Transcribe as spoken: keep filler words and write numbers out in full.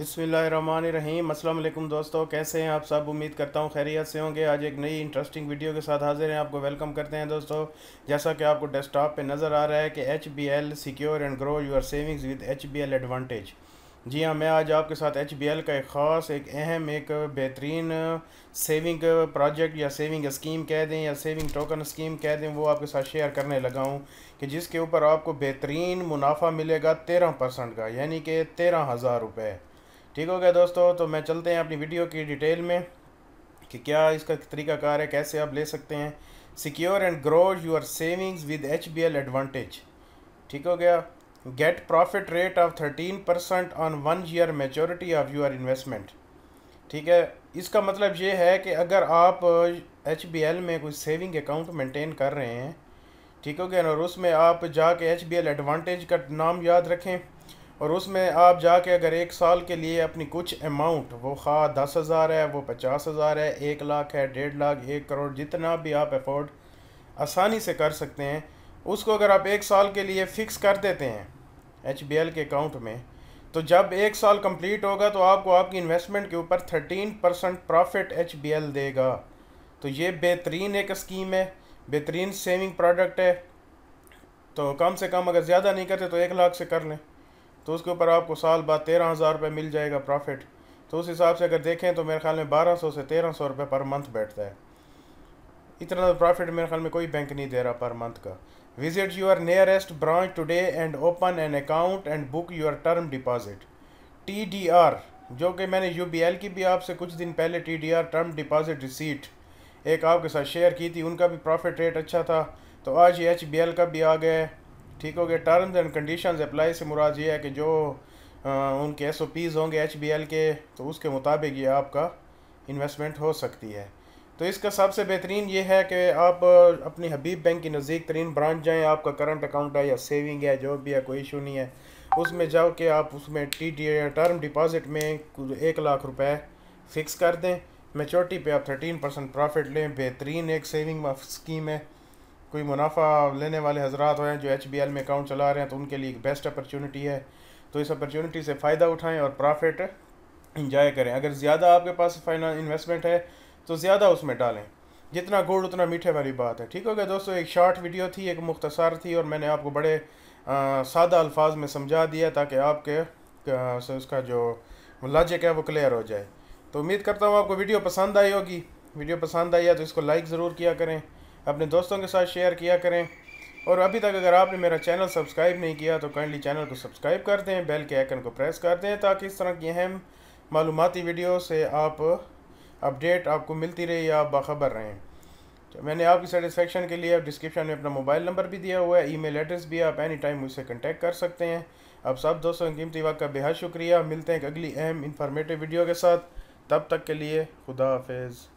बिस्मिल्लाहिर्रहमानिर्रहीम। अस्सलाम वालेकुम दोस्तों, कैसे हैं आप सब? उम्मीद करता हूं खैरियत से होंगे। आज एक नई इंटरेस्टिंग वीडियो के साथ हाजिर हैं, आपको वेलकम करते हैं दोस्तों। जैसा कि आपको डेस्कटॉप पे नज़र आ रहा है कि H B L secure and grow your savings with H B L advantage. जी हाँ, मैं आज आपके साथ एच बी एल का एक ख़ास, एक अहम, एक बेहतरीन सेविंग प्रोजेक्ट या सेविंग स्कीम कह दें या सेविंग टोकन स्कीम कह दें, वो आपके साथ शेयर करने लगा हूँ कि जिसके ऊपर आपको बेहतरीन मुनाफा मिलेगा तेरह परसेंट का, यानी कि तेरह हज़ार रुपये। ठीक हो गया दोस्तों, तो मैं चलते हैं अपनी वीडियो की डिटेल में कि क्या इसका तरीकाकार है, कैसे आप ले सकते हैं। Secure and grow your savings with H B L advantage. ठीक हो गया। Get profit rate of thirteen percent on one year maturity of your investment. ठीक है, इसका मतलब ये है कि अगर आप एच बी एल में कोई सेविंग अकाउंट मेंटेन कर रहे हैं, ठीक हो गया, और उसमें आप जाके एच बी एल एडवांटेज का नाम याद रखें और उसमें आप जाके अगर एक साल के लिए अपनी कुछ अमाउंट, वो खा दस हज़ार है, वो पचास हज़ार है, एक लाख है, डेढ़ लाख, एक करोड़, जितना भी आप अफोर्ड आसानी से कर सकते हैं, उसको अगर आप एक साल के लिए फ़िक्स कर देते हैं एच बी एल के अकाउंट में, तो जब एक साल कंप्लीट होगा तो आपको आपकी इन्वेस्टमेंट के ऊपर thirteen percent profit H B L देगा। तो ये बेहतरीन एक स्कीम है, बेहतरीन सेविंग प्रोडक्ट है। तो कम से कम अगर ज़्यादा नहीं करते तो एक लाख से कर लें, तो उसके ऊपर आपको साल बाद तेरह हज़ार रुपये मिल जाएगा प्रॉफिट। तो उस हिसाब से अगर देखें तो मेरे ख्याल में बारह सौ से तेरह सौ रुपये पर मंथ बैठता है। इतना तो प्रॉफिट मेरे ख्याल में कोई बैंक नहीं दे रहा पर मंथ का। Visit your nearest branch today and open an account and book your term deposit T D R, जो कि मैंने यू बी एल की भी आपसे कुछ दिन पहले T D R term deposit receipt एक आपके साथ शेयर की थी, उनका भी प्रॉफिट रेट अच्छा था। तो आज ये एच बी एल का भी आ गया है। ठीक हो गया। टर्म्स एंड कंडीशंस अप्लाई से मुराद ये है कि जो आ, उनके एस ओ पीज़ होंगे एच बी एल के, तो उसके मुताबिक ये आपका इन्वेस्टमेंट हो सकती है। तो इसका सबसे बेहतरीन ये है कि आप अपनी हबीब बैंक की नज़दीक तरीन ब्रांच जाएं, आपका करंट अकाउंट है या सेविंग है, जो भी है, कोई इशू नहीं है, उसमें जाओ कि आप उसमें टी डी टर्म डिपॉजिट में एक लाख रुपए फ़िक्स कर दें, मेचोरिटी पे आप थर्टीन परसेंट प्रॉफिट लें। बेहतरीन एक सेविंग स्कीम है। कोई मुनाफा लेने वाले हजरात हैं जो एच बी एल में अकाउंट चला रहे हैं, तो उनके लिए एक बेस्ट अपॉर्चुनिटी है। तो इस अपॉर्चुनिटी से फ़ायदा उठाएं और प्रॉफिट इंजॉय करें। अगर ज़्यादा आपके पास फाइनेंस इन्वेस्टमेंट है तो ज़्यादा उसमें डालें, जितना गुड़ उतना मीठे वाली बात है। ठीक हो गया दोस्तों, एक शॉर्ट वीडियो थी, एक मुख्तसर थी, और मैंने आपको बड़े आ, सादा अल्फाज में समझा दिया ताकि आपके उसका जो लॉजिक है वो क्लियर हो जाए। तो उम्मीद करता हूँ आपको वीडियो पसंद आई होगी। वीडियो पसंद आई है तो इसको लाइक ज़रूर किया करें, अपने दोस्तों के साथ शेयर किया करें, और अभी तक अगर आपने मेरा चैनल सब्सक्राइब नहीं किया तो काइंडली चैनल को सब्सक्राइब कर दें, बेल के आइकन को प्रेस कर दें, ताकि इस तरह की अहम मालूमाती वीडियो से आप अपडेट आपको मिलती रहे या आप बाखबर रहें। तो मैंने आपकी सेटिस्फेक्शन के लिए डिस्क्रिप्शन में अपना मोबाइल नंबर भी दिया हुआ है, ईमेल एड्रेस भी, आप एनी टाइम मुझसे कंटेक्ट कर सकते हैं। आप सब दोस्तों के कीमती वक्त का बेहद शुक्रिया। मिलते हैं एक अगली अहम इंफॉर्मेटिव वीडियो के साथ, तब तक के लिए खुदा हाफिज़।